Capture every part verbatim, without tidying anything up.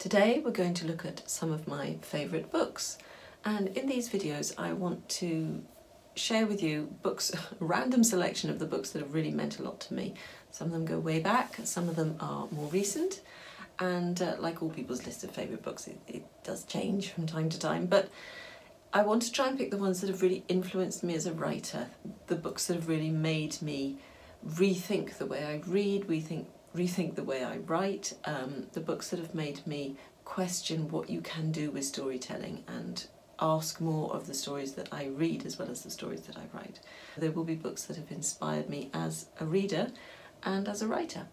Today we're going to look at some of my favourite books, and in these videos I want to share with you books, a random selection of the books that have really meant a lot to me. Some of them go way back, some of them are more recent, and uh, like all people's list of favourite books, it, it does change from time to time, but I want to try and pick the ones that have really influenced me as a writer, the books that have really made me rethink the way I read, rethink, rethink the way I write, um, the books that have made me question what you can do with storytelling and ask more of the stories that I read as well as the stories that I write. There will be books that have inspired me as a reader and as a writer.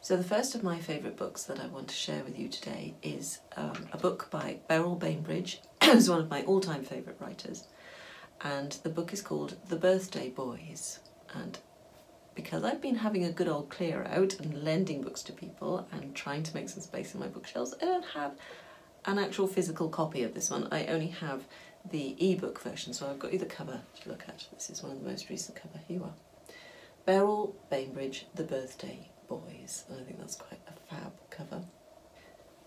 So the first of my favourite books that I want to share with you today is um, a book by Beryl Bainbridge, who's one of my all-time favourite writers, and the book is called The Birthday Boys. And because I've been having a good old clear out and lending books to people and trying to make some space in my bookshelves, I don't have an actual physical copy of this one. I only have the ebook version, so I've got you the cover to look at. This is one of the most recent cover. Here you are. Beryl Bainbridge, The Birthday Boys. I think that's quite a fab cover.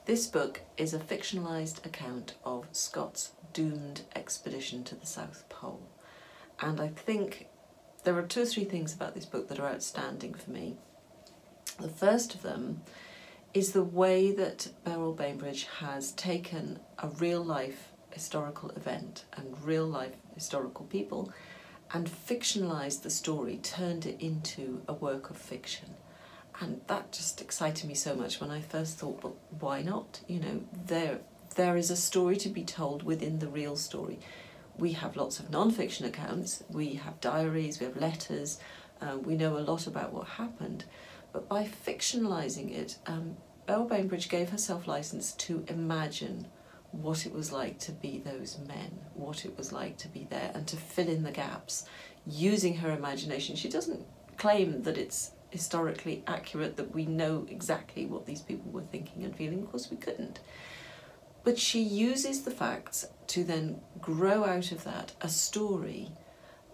This book is a fictionalised account of Scott's doomed expedition to the South Pole, and I think there are two or three things about this book that are outstanding for me. The first of them is the way that Beryl Bainbridge has taken a real-life historical event and real-life historical people and fictionalised the story, turned it into a work of fiction. And that just excited me so much when I first thought, well, why not? You know, there, there is a story to be told within the real story. We have lots of non-fiction accounts, we have diaries, we have letters, uh, we know a lot about what happened. But by fictionalising it, um, Beryl Bainbridge gave herself licence to imagine what it was like to be those men, what it was like to be there, and to fill in the gaps using her imagination. She doesn't claim that it's historically accurate, that we know exactly what these people were thinking and feeling. Of course we couldn't. But she uses the facts to then grow out of that a story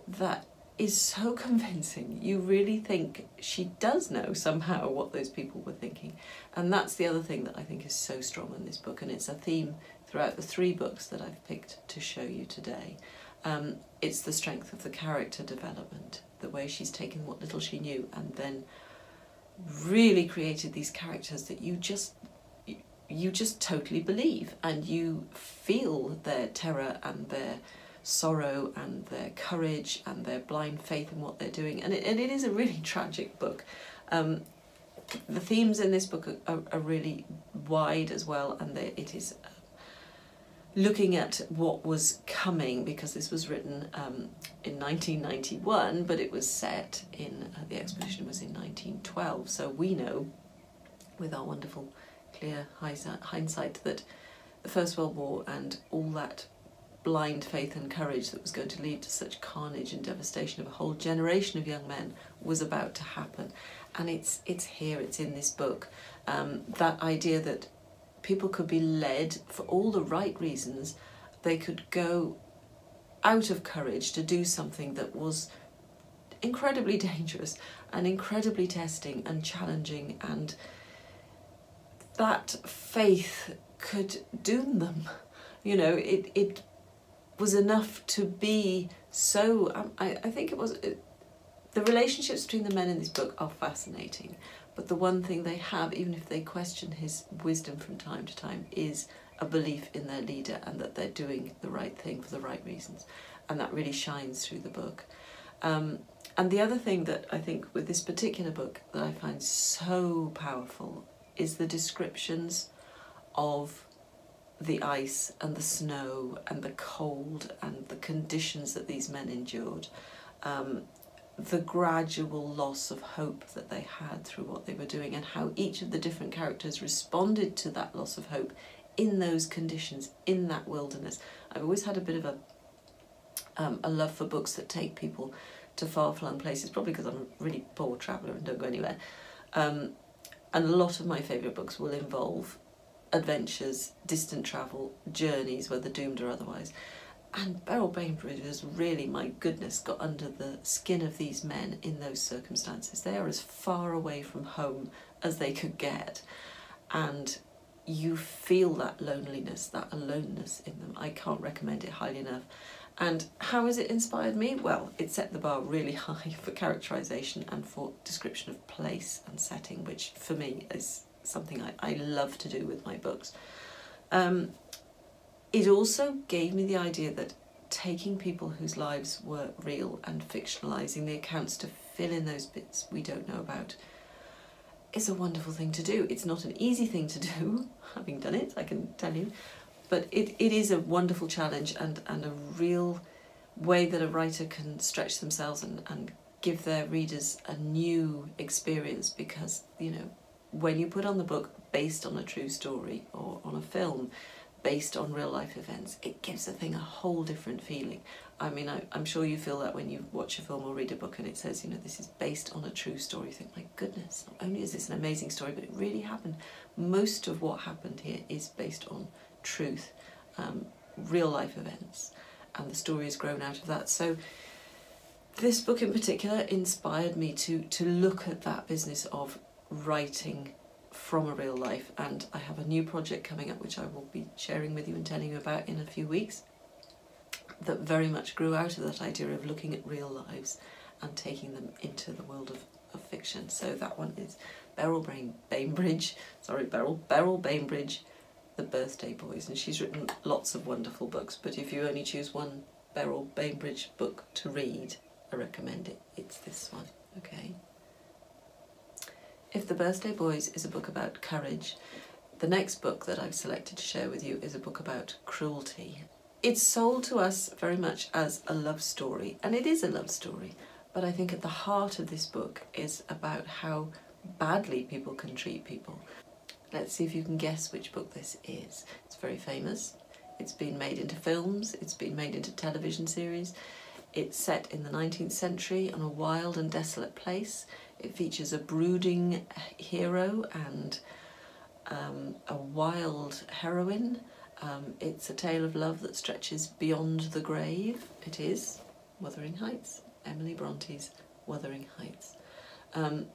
that is so convincing. You really think she does know somehow what those people were thinking. And that's the other thing that I think is so strong in this book, and it's a theme throughout the three books that I've picked to show you today. Um, it's the strength of the character development, the way she's taken what little she knew and then really created these characters that you just you just totally believe, and you feel their terror and their sorrow and their courage and their blind faith in what they're doing. And it, and it is a really tragic book. Um, the themes in this book are, are really wide as well, and they, it is uh, looking at what was coming, because this was written um, in nineteen ninety-one, but it was set in, uh, the expedition was in nineteen twelve, so we know with our wonderful clear hindsight that the First World War and all that blind faith and courage that was going to lead to such carnage and devastation of a whole generation of young men was about to happen. And it's, it's here, it's in this book, um, that idea that people could be led for all the right reasons. They could go out of courage to do something that was incredibly dangerous and incredibly testing and challenging, and that faith could doom them. You know, it, it was enough to be so, I, I think it was, it, the relationships between the men in this book are fascinating, but the one thing they have, even if they question his wisdom from time to time, is a belief in their leader and that they're doing the right thing for the right reasons. And that really shines through the book. Um, and the other thing that I think with this particular book that I find so powerful is the descriptions of the ice and the snow and the cold and the conditions that these men endured, um, the gradual loss of hope that they had through what they were doing, and how each of the different characters responded to that loss of hope in those conditions, in that wilderness. I've always had a bit of a, um, a love for books that take people to far-flung places, probably because I'm a really poor traveller and don't go anywhere. Um, And a lot of my favourite books will involve adventures, distant travel, journeys, whether doomed or otherwise. And Beryl Bainbridge has really, my goodness, got under the skin of these men in those circumstances. They are as far away from home as they could get. and you feel that loneliness, that aloneness in them. I can't recommend it highly enough. And how has it inspired me? Well, it set the bar really high for characterisation and for description of place and setting, which for me is something I, I love to do with my books. Um, it also gave me the idea that taking people whose lives were real and fictionalising the accounts to fill in those bits we don't know about is a wonderful thing to do. It's not an easy thing to do, having done it, I can tell you, but it, it is a wonderful challenge and, and a real way that a writer can stretch themselves and, and give their readers a new experience, because, you know, when you put on the book based on a true story or on a film based on real life events, it gives the thing a whole different feeling. I mean, I, I'm sure you feel that when you watch a film or read a book and it says, you know, this is based on a true story, you think, my goodness, not only is this an amazing story, but it really happened. Most of what happened here is based on truth, um, real life events, and the story has grown out of that. So this book in particular inspired me to, to look at that business of writing from a real life, and I have a new project coming up which I will be sharing with you and telling you about in a few weeks that very much grew out of that idea of looking at real lives and taking them into the world of, of fiction. So that one is Beryl Bainbridge, sorry Beryl, Beryl Bainbridge, The Birthday Boys, and she's written lots of wonderful books, but if you only choose one Beryl Bainbridge book to read, I recommend it. It's this one, okay? If The Birthday Boys is a book about courage, the next book that I've selected to share with you is a book about cruelty. It's sold to us very much as a love story, and it is a love story, but I think at the heart of this book is about how badly people can treat people. Let's see if you can guess which book this is. It's very famous, it's been made into films, it's been made into television series, it's set in the nineteenth century on a wild and desolate place. It features a brooding hero and um, a wild heroine. Um, it's a tale of love that stretches beyond the grave. It is Wuthering Heights, Emily Bronte's Wuthering Heights. Um,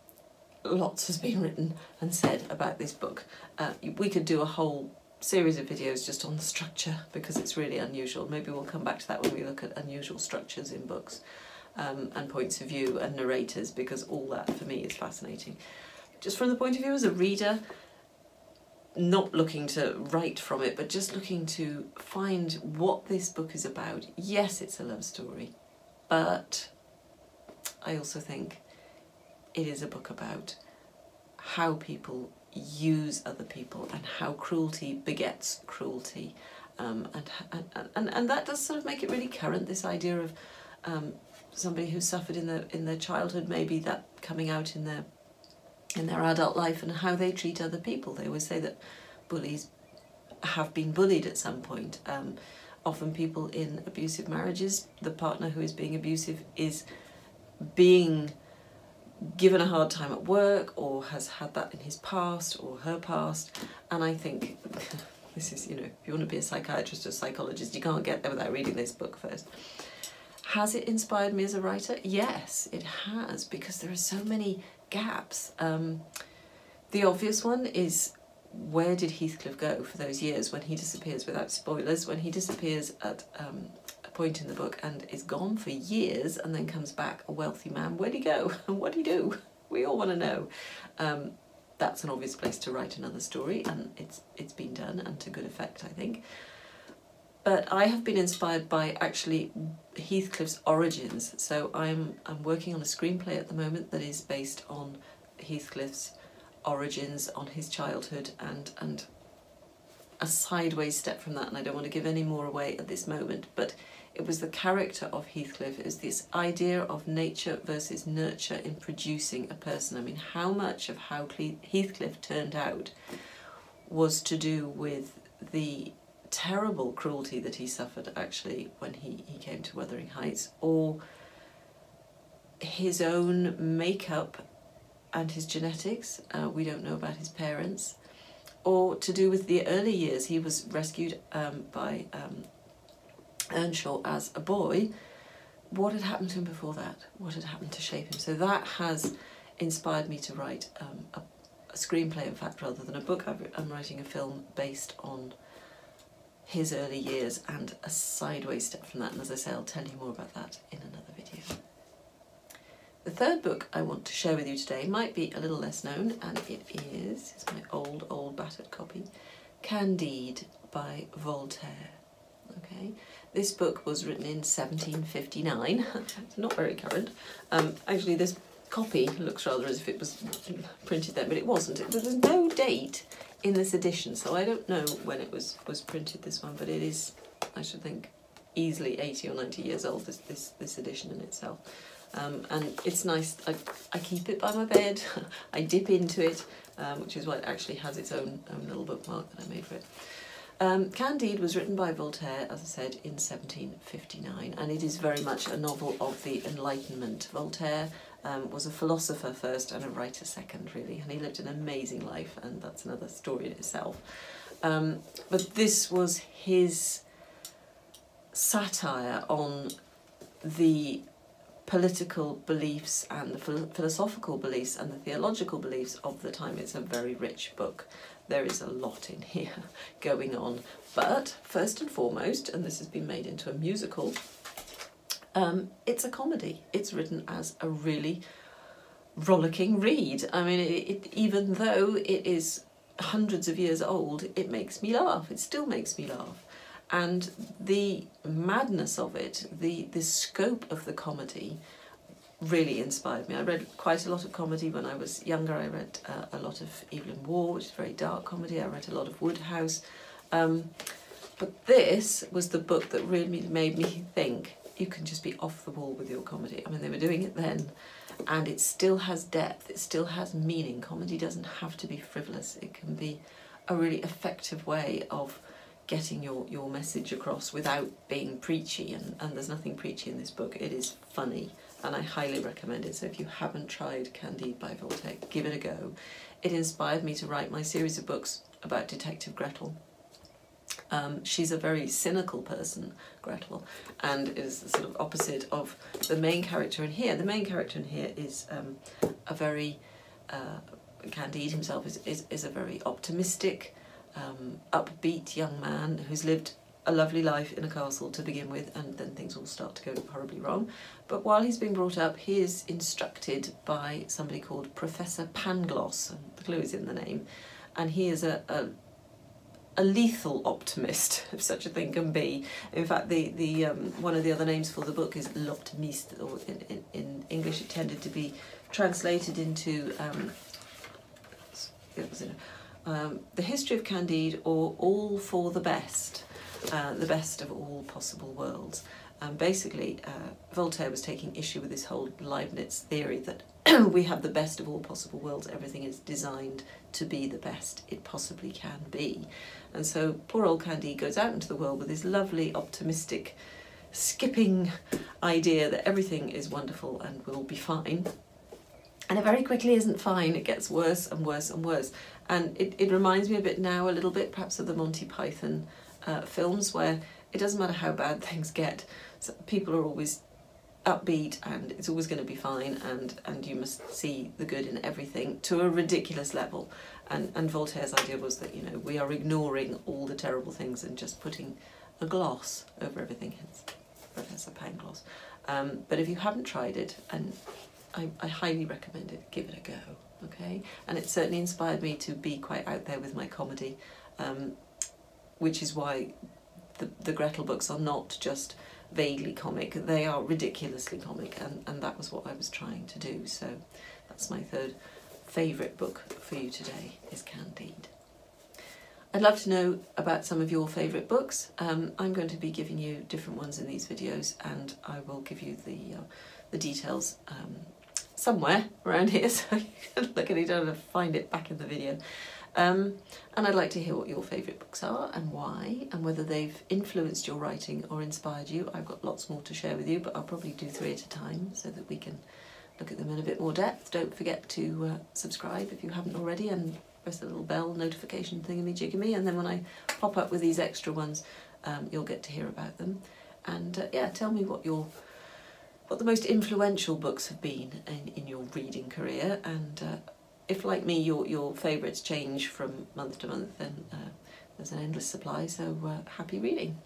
lots has been written and said about this book. Uh, we could do a whole series of videos just on the structure because it's really unusual. Maybe we'll come back to that when we look at unusual structures in books um, and points of view and narrators, because all that for me is fascinating. Just from the point of view as a reader, not looking to write from it, but just looking to find what this book is about. Yes, it's a love story, but I also think it is a book about how people use other people and how cruelty begets cruelty, um, and, and and and that does sort of make it really current, this idea of um, somebody who suffered in their in their childhood, maybe that coming out in their in their adult life, and how they treat other people. They always say that bullies have been bullied at some point. Um, often people in abusive marriages, the partner who is being abusive is being given a hard time at work, or has had that in his past or her past, and I think this is, you know, if you want to be a psychiatrist or psychologist, you can't get there without reading this book first. Has it inspired me as a writer? Yes, it has, because there are so many gaps. Um, the obvious one is, where did Heathcliff go for those years when he disappears, without spoilers, when he disappears at um, point in the book and is gone for years and then comes back a wealthy man? Where'd he go and what'd he do? We all want to know. Um, that's an obvious place to write another story, and it's it's been done, and to good effect, I think. But I have been inspired by actually Heathcliff's origins, so I'm, I'm working on a screenplay at the moment that is based on Heathcliff's origins, on his childhood, and and a sideways step from that, and I don't want to give any more away at this moment, but it was the character of Heathcliff, it was this idea of nature versus nurture in producing a person. I mean, how much of how Heathcliff turned out was to do with the terrible cruelty that he suffered actually when he, he came to Wuthering Heights, or his own makeup and his genetics, uh, we don't know about his parents, or to do with the early years. He was rescued um, by um, Earnshaw as a boy. What had happened to him before that? What had happened to shape him? So that has inspired me to write um, a, a screenplay, in fact, rather than a book. I'm writing a film based on his early years and a sideways step from that, and as I say, I'll tell you more about that in another video. The third book I want to share with you today might be a little less known, and it is, it's my old, old battered copy, Candide by Voltaire. Okay, this book was written in seventeen fifty-nine, it's not very current. Um, actually, this copy looks rather as if it was printed then, but it wasn't. It, there was no date in this edition, so I don't know when it was, was printed, this one, but it is, I should think, easily eighty or ninety years old, this, this, this edition in itself. Um, and it's nice, I, I keep it by my bed, I dip into it, um, which is why it actually has its own, own little bookmark that I made for it. Um, Candide was written by Voltaire, as I said, in seventeen fifty-nine, and it is very much a novel of the Enlightenment. Voltaire um, was a philosopher first and a writer second, really, and he lived an amazing life, and that's another story in itself. Um, but this was his satire on the political beliefs and the phil philosophical beliefs and the theological beliefs of the time. It's a very rich book. There is a lot in here going on, but first and foremost, and this has been made into a musical, um, it's a comedy. It's written as a really rollicking read. I mean, it, it, even though it is hundreds of years old, it makes me laugh. It still makes me laugh. And the madness of it, the, the scope of the comedy really inspired me. I read quite a lot of comedy when I was younger. I read uh, a lot of Evelyn Waugh, which is very dark comedy. I read a lot of Woodhouse. Um, but this was the book that really made me think you can just be off the wall with your comedy. I mean, they were doing it then, and it still has depth. It still has meaning. Comedy doesn't have to be frivolous. It can be a really effective way of getting your, your message across without being preachy, and, and there's nothing preachy in this book. It is funny, and I highly recommend it. So if you haven't tried Candide by Voltaire, give it a go. It inspired me to write my series of books about Detective Gretel. Um, she's a very cynical person, Gretel, and is the sort of opposite of the main character in here. The main character in here is um, a very, uh, Candide himself is, is, is a very optimistic, Um, upbeat young man who's lived a lovely life in a castle to begin with, and then things all start to go horribly wrong. But while he's being brought up, he is instructed by somebody called Professor Pangloss, and the clue is in the name, and he is a, a, a lethal optimist, if such a thing can be. In fact, the, the um, one of the other names for the book is L'Optimiste, or in, in, in English it tended to be translated into um, it was in a, Um, the History of Candide, or All for the Best, uh, the best of all possible worlds. Um, basically, uh, Voltaire was taking issue with this whole Leibniz theory that we have the best of all possible worlds. Everything is designed to be the best it possibly can be. And so poor old Candide goes out into the world with this lovely, optimistic, skipping idea that everything is wonderful and will be fine. And it very quickly isn't fine. It gets worse and worse and worse. And it, it reminds me a bit now, a little bit perhaps, of the Monty Python uh, films, where it doesn't matter how bad things get, so people are always upbeat and it's always going to be fine, and, and you must see the good in everything to a ridiculous level. And, and Voltaire's idea was that, you know, we are ignoring all the terrible things and just putting a gloss over everything, hence Professor Pangloss. Um, but if you haven't tried it, and I, I highly recommend it, give it a go. Okay, and it certainly inspired me to be quite out there with my comedy, um, which is why the, the Gretel books are not just vaguely comic, they are ridiculously comic, and, and that was what I was trying to do. So that's my third favourite book for you today, is Candide. I'd love to know about some of your favourite books. Um, I'm going to be giving you different ones in these videos, and I will give you the, uh, the details um, somewhere around here, so you can look at it and find it back in the video. Um, and I'd like to hear what your favourite books are and why, and whether they've influenced your writing or inspired you. I've got lots more to share with you, but I'll probably do three at a time so that we can look at them in a bit more depth. Don't forget to uh, subscribe if you haven't already, and press the little bell notification thingy-me-jiggy-me, and then when I pop up with these extra ones, um, you'll get to hear about them. And uh, yeah, tell me what your what the most influential books have been in, in your reading career, and uh, if, like me, your your favourites change from month to month, then uh, there's an endless supply, so uh, happy reading.